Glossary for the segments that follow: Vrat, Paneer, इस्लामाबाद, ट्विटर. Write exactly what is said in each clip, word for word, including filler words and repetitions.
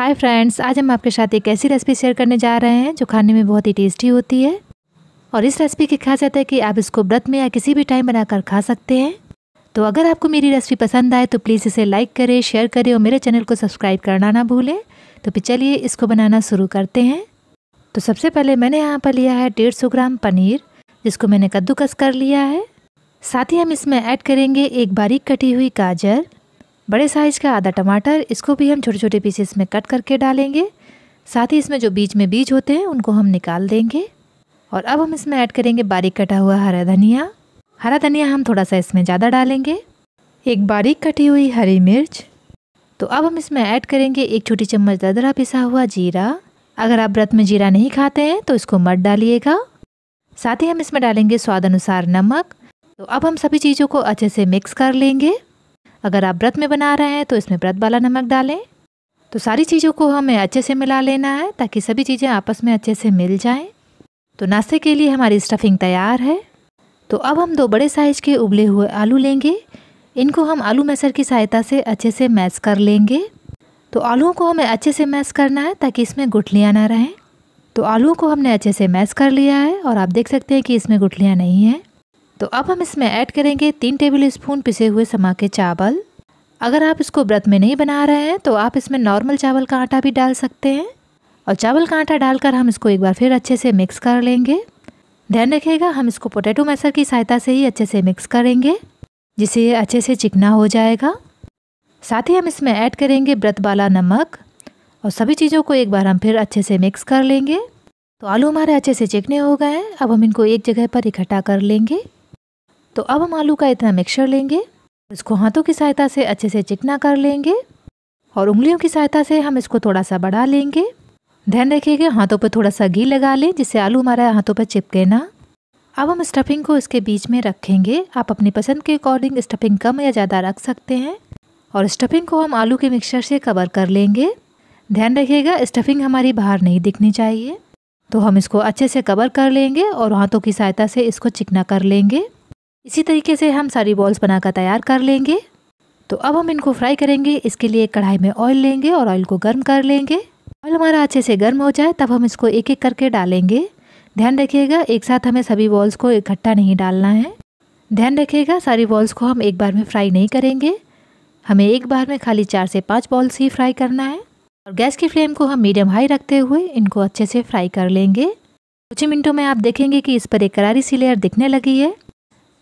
Hi friends, आज हम आपके साथ एक ऐसी रेसिपी शेयर करने जा रहे हैं जो खाने में बहुत ही टेस्टी होती है। और इस रेसिपी की खासियत है कि आप इसको व्रत में या किसी भी टाइम बनाकर खा सकते हैं। तो अगर आपको मेरी रेसिपी पसंद आए तो प्लीज़ इसे लाइक करें, शेयर करें और मेरे चैनल को सब्सक्राइब करना ना भूलें। तो फिर चलिए इसको बनाना शुरू करते हैं। तो सबसे पहले मैंने यहाँ पर लिया है डेढ़ सौ ग्राम पनीर, जिसको मैंने कद्दूकस कर लिया है। साथ ही हम इसमें ऐड करेंगे एक बारीक कटी हुई गाजर, बड़े साइज़ का आधा टमाटर, इसको भी हम छोटे छोटे पीसेस में कट करके डालेंगे। साथ ही इसमें जो बीच में बीज होते हैं उनको हम निकाल देंगे। और अब हम इसमें ऐड करेंगे बारीक कटा हुआ हरा धनिया। हरा धनिया हम थोड़ा सा इसमें ज़्यादा डालेंगे। एक बारीक कटी हुई हरी मिर्च। तो अब हम इसमें ऐड करेंगे एक छोटी चम्मच दरदरा पिसा हुआ जीरा। अगर आप व्रत में जीरा नहीं खाते हैं तो इसको मत डालिएगा। साथ ही हम इसमें डालेंगे स्वाद अनुसार नमक। तो अब हम सभी चीज़ों को अच्छे से मिक्स कर लेंगे। अगर आप व्रत में बना रहे हैं तो इसमें व्रत वाला नमक डालें। तो सारी चीज़ों को हमें अच्छे से मिला लेना है ताकि सभी चीज़ें आपस में अच्छे से मिल जाएं। तो नाश्ते के लिए हमारी स्टफिंग तैयार है। तो अब हम दो बड़े साइज़ के उबले हुए आलू लेंगे। इनको हम आलू मैशर की सहायता से अच्छे से मैश कर लेंगे। तो आलूओं को हमें अच्छे से मैश करना है ताकि इसमें गुठलियाँ ना रहें। तो आलूओं को हमने अच्छे से मैश कर लिया है और आप देख सकते हैं कि इसमें गुठलियाँ नहीं हैं। तो अब हम इसमें ऐड करेंगे तीन टेबल स्पून पिसे हुए समा के चावल। अगर आप इसको व्रत में नहीं बना रहे हैं तो आप इसमें नॉर्मल चावल का आटा भी डाल सकते हैं। और चावल का आटा डालकर हम इसको एक बार फिर अच्छे से मिक्स कर लेंगे। ध्यान रखिएगा, हम इसको पोटैटो मैशर की सहायता से ही अच्छे से मिक्स करेंगे, जिससे ये अच्छे से चिकना हो जाएगा। साथ ही हम इसमें ऐड करेंगे व्रत वाला नमक और सभी चीज़ों को एक बार हम फिर अच्छे से मिक्स कर लेंगे। तो आलू हमारे अच्छे से चिकने हो गए हैं। अब हम इनको एक जगह पर इकट्ठा कर लेंगे। तो अब हम आलू का इतना मिक्सचर लेंगे, इसको हाथों की सहायता से अच्छे से चिकना कर लेंगे और उंगलियों की सहायता से हम इसको थोड़ा सा बढ़ा लेंगे। ध्यान रखिएगा, हाथों पर थोड़ा सा घी लगा लें जिससे आलू हमारा हाथों पर चिपके ना। अब हम स्टफिंग को इसके बीच में रखेंगे। आप अपनी पसंद के अकॉर्डिंग स्टफिंग कम या ज़्यादा रख सकते हैं। और स्टफिंग को हम आलू के मिक्सचर से कवर कर लेंगे। ध्यान रखिएगा, स्टफिंग हमारी बाहर नहीं दिखनी चाहिए। तो हम इसको अच्छे से कवर कर लेंगे और हाथों की सहायता से इसको चिकना कर लेंगे। इसी तरीके से हम सारी बॉल्स बनाकर तैयार कर लेंगे। तो अब हम इनको फ्राई करेंगे। इसके लिए कढ़ाई में ऑयल लेंगे और ऑयल को गर्म कर लेंगे। ऑयल हमारा अच्छे से गर्म हो जाए तब हम इसको एक एक करके डालेंगे। ध्यान रखिएगा, एक साथ हमें सभी बॉल्स को इकट्ठा नहीं डालना है। ध्यान रखिएगा, सारी बॉल्स को हम एक बार में फ्राई नहीं करेंगे। हमें एक बार में खाली चार से पाँच बॉल्स ही फ्राई करना है। और गैस की फ्लेम को हम मीडियम हाई रखते हुए इनको अच्छे से फ्राई कर लेंगे। कुछ ही मिनटों में आप देखेंगे कि इस पर एक करारी सी लेयर दिखने लगी है।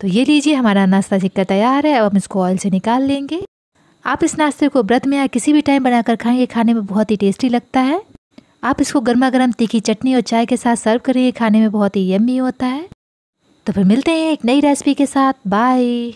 तो ये लीजिए, हमारा नाश्ता सिक्का तैयार है। अब हम इसको ऑयल से निकाल लेंगे। आप इस नाश्ते को व्रत में या किसी भी टाइम बनाकर खाएं, ये खाने में बहुत ही टेस्टी लगता है। आप इसको गर्मा गर्म तीखी चटनी और चाय के साथ सर्व करें, ये खाने में बहुत ही यम्मी होता है। तो फिर मिलते हैं एक नई रेसिपी के साथ। बाय।